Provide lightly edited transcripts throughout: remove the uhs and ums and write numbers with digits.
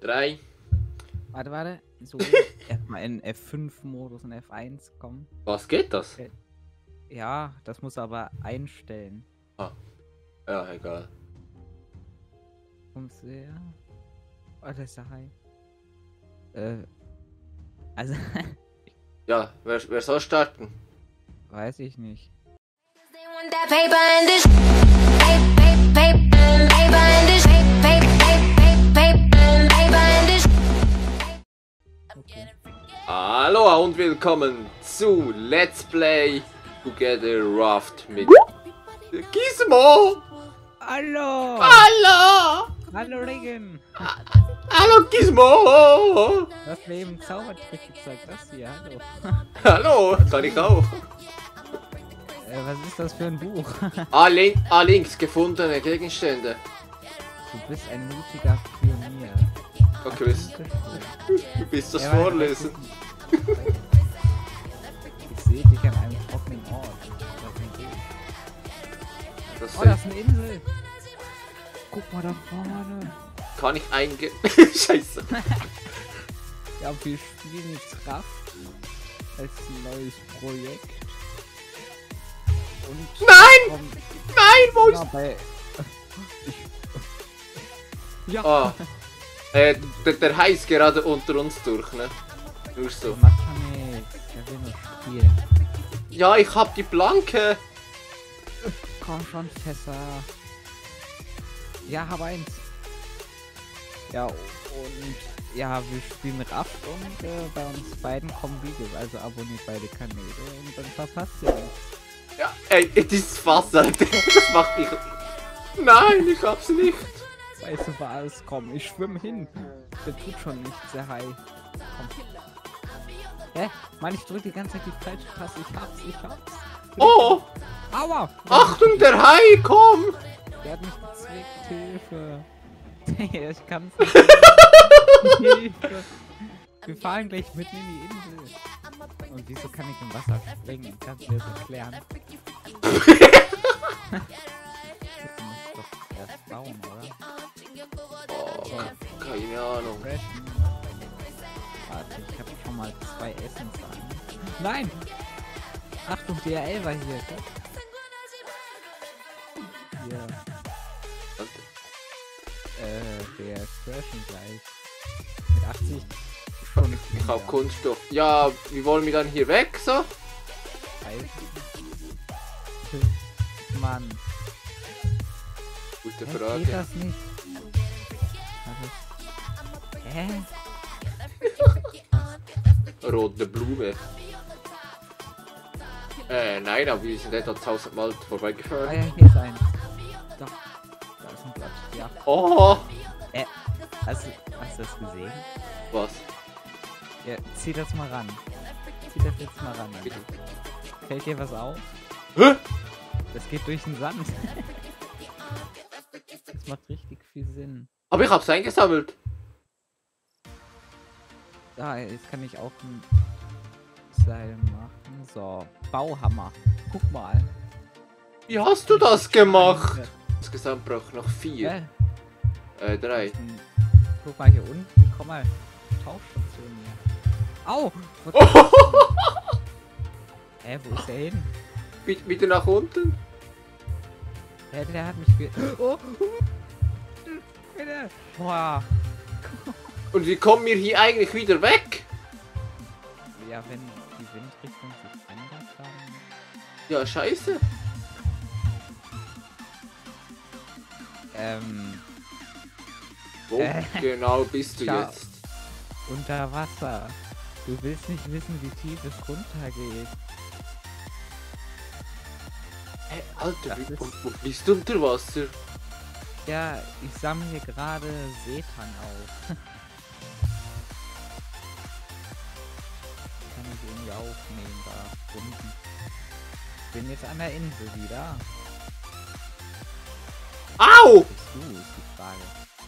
3. Warte. So, erstmal in F5-Modus und F1 kommen. Was geht das? Ja, das muss aber einstellen. Ah. Ja, egal. Kommst du her? Oh, das ist der Hai. Also. Ja, wer soll starten? Weiß ich nicht. Okay. Hallo und willkommen zu Let's Play Together Raft mit Gizmo! Hallo! Hallo! Hallo Rhygen! Hallo Gizmo! Du hast mir eben einen Zaubertrick gezeigt, das hier, hallo! Hallo, kann ich auch! Was ist das für ein Buch? Links, gefundene Gegenstände. Du bist ein mutiger Pionier. Okay, du bist das Vorlesen. Ich sehe dich an einem trockenen Ort. Das ist eine Insel. Guck mal da vorne. Kann ich eingehen? Scheiße. Ja, wir spielen jetzt Raft als neues Projekt. Und nein! Nein, wo ist... Ja. Oh. Der Hai ist gerade unter uns durch, ne? Nur so. Mach schon nicht. Ich will noch spielen. Ja, ich hab die Planke. Komm schon, Fässer. Ja, hab eins. Ja, und... Ja, wir spielen Raft und bei uns beiden kommen Videos. Also abonniert beide Kanäle und dann verpasst ihr nichts. Ja, ey, dieses Wasser, das macht mich... Nein, ich hab's nicht. Weißt du was, komm, ich schwimme hin. Der tut schon nichts, der Hai. Hä? Mann, ich drück die ganze Zeit die falsche Taste, ich hab's. Oh! Aua! Achtung, der Hai, komm! Der hat mich gezwickt, Hilfe. Ich kann's nicht. Hilfe. Wir fahren gleich mitten in die Insel. Und wieso kann ich im Wasser springen? Kannst du mir das erklären? Du musst doch erst bauen, oder? Oh, ja. Keine Ahnung. Warte, ich habe schon mal 2 Essenssachen. Nein! Achtung, DRL war hier. Ja. Yeah. Wir crashen gleich. Mit 80. Ich hab Kunststoff. Ja, wie wollen wir dann hier weg, so? Mann. Gute Frage. Geht das nicht? Hä? Rote Blume. Nein, aber wir sind etwa 1000-mal vorbeigefahren. Ah ja, hier ist eins. Da. Da ist ein Blatt. Ja. Oh! Hast du das gesehen? Was? Ja, zieh das mal ran. Zieh das jetzt mal ran. Bitte. Fällt dir was auf? Hä? Das geht durch den Sand. Das macht richtig viel Sinn. Aber ich hab's eingesammelt. Ah, jetzt kann ich auch ein Seil machen. So, Bauhammer. Guck mal. Wie hast du das gemacht? Insgesamt braucht noch 4. 3. Guck mal hier unten. Komm mal. Tauchstation hier. Au! Wo ist der hin? Bitte nach unten? Der hat mich ge... Oh! Bitte! Boah! Und wie kommen wir hier eigentlich wieder weg? Ja, wenn die Windrichtung sich ändert, dann... Ja, scheiße! Wo genau bist du jetzt? Unter Wasser. Du willst nicht wissen, wie tief es runtergeht. Hey, Alter, wo bist du unter Wasser? Ja, ich sammle hier gerade Seetang auf. Kann ich irgendwie aufnehmen da unten. Bin jetzt an der Insel wieder. Au! Bist du, ist die Frage.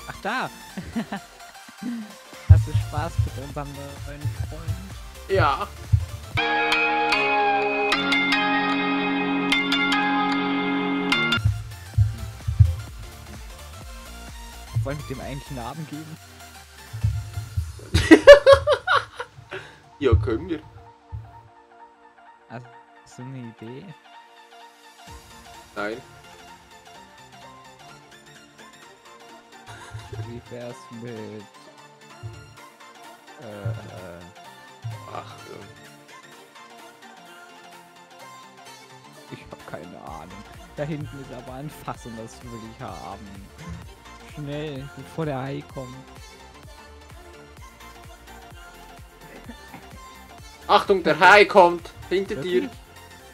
Ach da! Hast du Spaß mit unserem neuen Freund? Ja. Wollen wir dem einen Knaben geben? Ja, können wir. Hast du eine Idee? Nein. Wie wär's mit... Ach, ich hab keine Ahnung. Da hinten ist aber ein Fass und das will ich haben. Schnell, bevor der Hai kommt. Achtung, der Hai kommt! Hinter dir!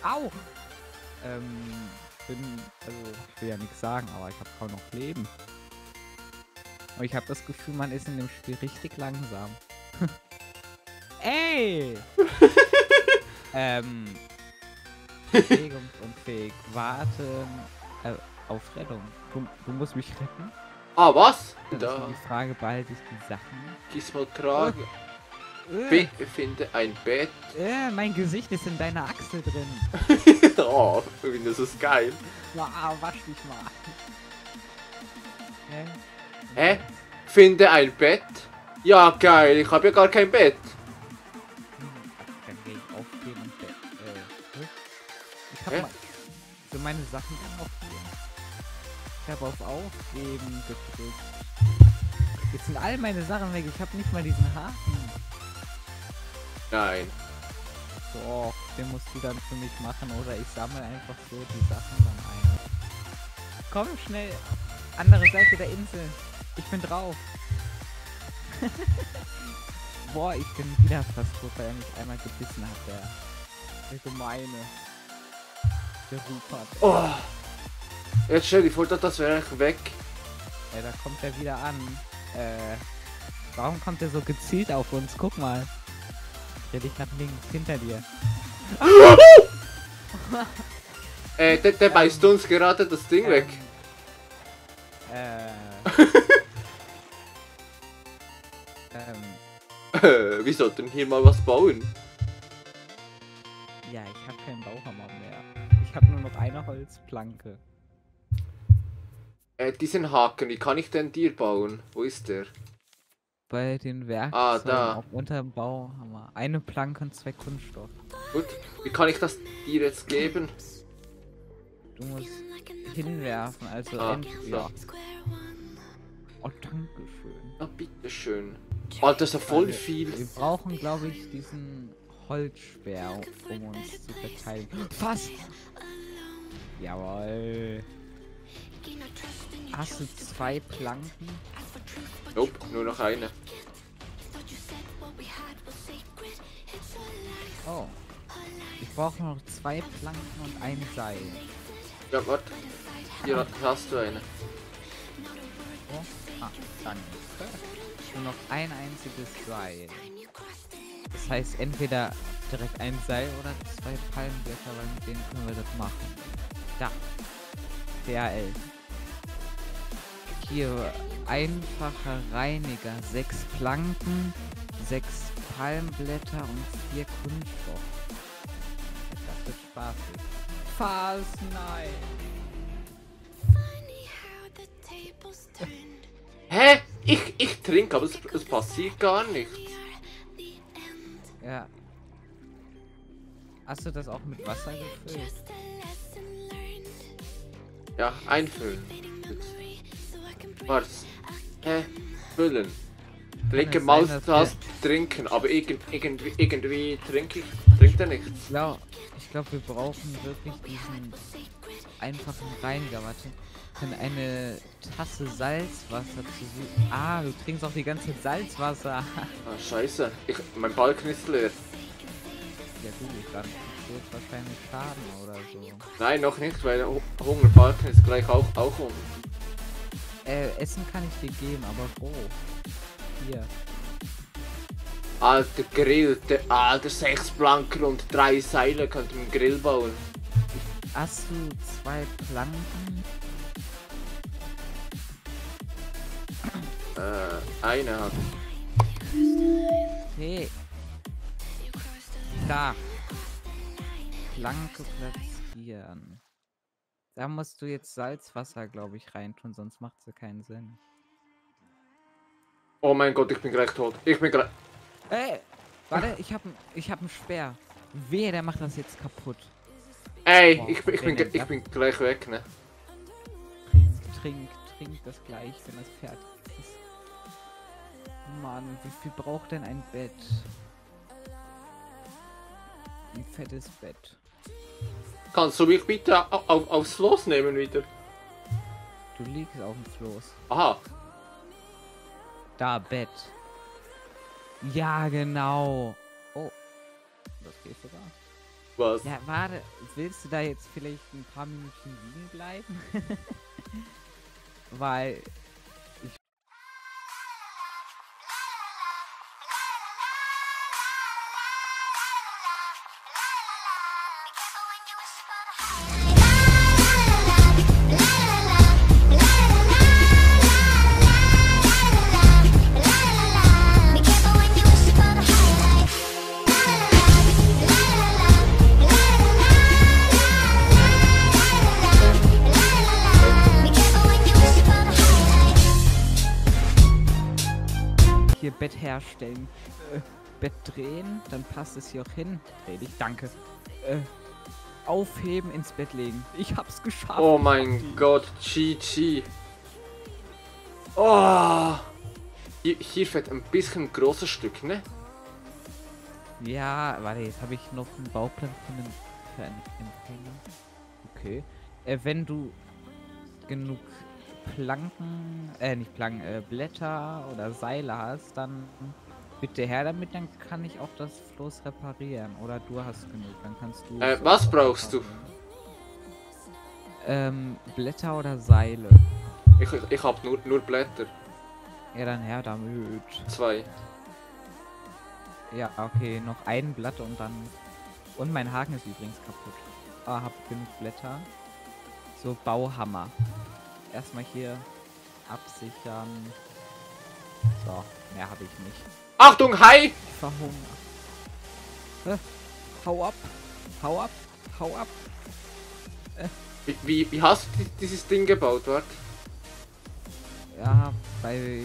Au! Ich will ja nichts sagen, aber ich habe kaum noch Leben. Und ich habe das Gefühl, man ist in dem Spiel richtig langsam. Ey! Bewegungsunfähig. Warte auf Rettung. Du musst mich retten. Ah, was? Da. Also die Frage behalte ich die Sachen. Diesmal tragen. Finde ein Bett. Mein Gesicht ist in deiner Achsel drin. Oh, das ist geil. Wow, wasch dich mal. Hä? Finde ein Bett? Ja, geil, ich habe ja gar kein Bett. Dann gehe ich aufgeben und Bett. Ich habe so meine Sachen aufgeben. Ich habe auf Aufgeben gedrückt. Jetzt sind all meine Sachen weg, ich habe nicht mal diesen Haken. Nein. Doch, den musst du dann für mich machen oder ich sammle einfach so die Sachen dann ein. Komm schnell, andere Seite der Insel. Ich bin drauf. Boah, ich bin wieder fast tot, weil er mich einmal gebissen hat, der Gemeine. Der Rupert. Oh! Jetzt stell dir vor, das wäre weg. Ja, da kommt er wieder an. Warum kommt er so gezielt auf uns? Guck mal. Der liegt nach links, hinter dir. Der beißt uns gerade das Ding weg. Wir sollten hier mal was bauen. Ja, ich habe keinen Bauhammer mehr. Ich habe nur noch eine Holzplanke. Diesen Haken, wie kann ich denn dir bauen? Wo ist der? Bei den Werkzeugen, da. Unter dem Bauhammer. Eine Planke und 2 Kunststoff. Gut, wie kann ich das dir jetzt geben? Du musst hinwerfen, also entweder. So. Oh, dankeschön. Oh, bitteschön. Oh, das ist ja voll viel. Wir brauchen, glaube ich, diesen Holzsperr, um uns zu verteilen. Fast! Jawohl. Hast du 2 Planken? Nope, nur noch eine. Oh. Ich brauche noch 2 Planken und ein Seil. Ja, warte. Hier hast du eine. Oh. Ah, danke. Nur noch ein einziges Seil. Das heißt entweder direkt ein Seil oder 2 Palmblätter, weil mit denen können wir das machen. Da. DHL. Hier einfacher Reiniger, 6 Planken, 6 Palmblätter und 4 Kunststoff. Das wird spaßig. Fast nein. Hä? Ich trinke, aber es passiert gar nichts. Ja. Hast du das auch mit Wasser gefüllt? Ja, einfüllen. Was? Hä? Füllen. Linke Maustaste trinken, aber irgendwie trinkt er nichts. Ja, ich glaube, wir brauchen wirklich diesen einfachen Reiniger. Warte, ich kann eine Tasse Salzwasser zu. Ah, du trinkst auch die ganze Zeit Salzwasser. Ah, scheiße. Mein Ball knistert. Ja gut, dann wird wahrscheinlich Schaden oder so. Nein, noch nicht, weil der Hungerbalken ist gleich auch um. Essen kann ich dir geben, aber wo? Hier. Alter Grill, alter 6 Planken und 3 Seile könnt ihr einen Grill bauen. Hast du 2 Planken? Eine habe ich. Hey. Da. Planke platzieren. Da musst du jetzt Salzwasser, glaube ich, reintun, sonst macht es ja keinen Sinn. Oh mein Gott, ich bin gleich tot. Ich bin gleich... Hey! Warte, ich hab einen Speer. Wehe, der macht das jetzt kaputt. Ey, boah, ich bin gleich weg, ne? Trink das gleich, wenn das fertig ist. Mann, wie viel braucht denn ein Bett? Ein fettes Bett. Kannst du mich bitte aufs Floß nehmen wieder? Du liegst auf dem Floß. Aha. Da, Bett. Ja, genau. Oh. Das geht sogar. Was? Ja, warte. Willst du da jetzt vielleicht ein paar Minuten liegen bleiben? Weil... Bett herstellen, Bett drehen, dann passt es hier auch hin. Dreh dich, danke. Aufheben, ins Bett legen. Ich hab's geschafft. Oh mein Gott, GG. Oh, hier fällt ein bisschen ein großes Stück, ne? Ja, warte, jetzt habe ich noch einen Bauplan für einen Empfänger. Okay. Wenn du genug Planken, nicht Planken, Blätter oder Seile hast, dann bitte her damit, dann kann ich auch das Floß reparieren. Oder du hast genug, dann kannst du... was brauchst du? Blätter oder Seile? Ich hab nur Blätter. Ja, dann her damit. 2. Ja, okay, noch ein Blatt und dann... Und mein Haken ist übrigens kaputt. Ah, hab genug Blätter. So, Bauhammer. Erstmal hier absichern. So, mehr habe ich nicht. Achtung, Hai! Ich war Hunger. Hau ab! Hau ab! Hau ab! Wie hast du dieses Ding gebaut, wart? Ja, bei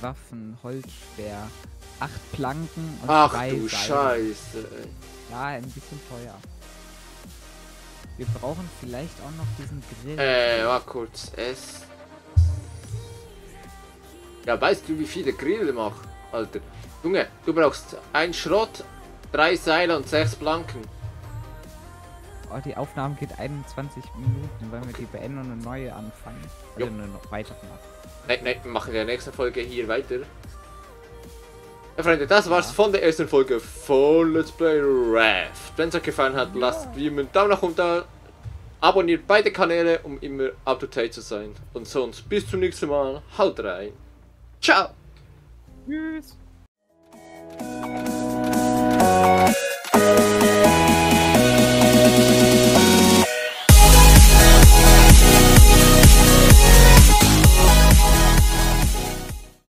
Waffen, Holzspeer. 8 Planken und 3 Seile. Ach du Scheiße, ey. Ja, ein bisschen teuer. Wir brauchen vielleicht auch noch diesen Grill. War kurz. Ja, weißt du, wie viel der Grill macht, Alter? Junge, du brauchst 1 Schrott, 3 Seile und 6 Planken. Oh, die Aufnahme geht 21 Minuten, weil okay, wir die beenden und eine neue anfangen. Also eine weitere. Nein, wir machen in der nächsten Folge hier weiter. Ja, Freunde, das war's von der ersten Folge von Let's Play Raft. Wenn es euch gefallen hat, lasst wie immer einen Daumen nach oben da. Abonniert beide Kanäle, um immer up to date zu sein. Und sonst bis zum nächsten Mal. Haut rein. Ciao. Tschüss.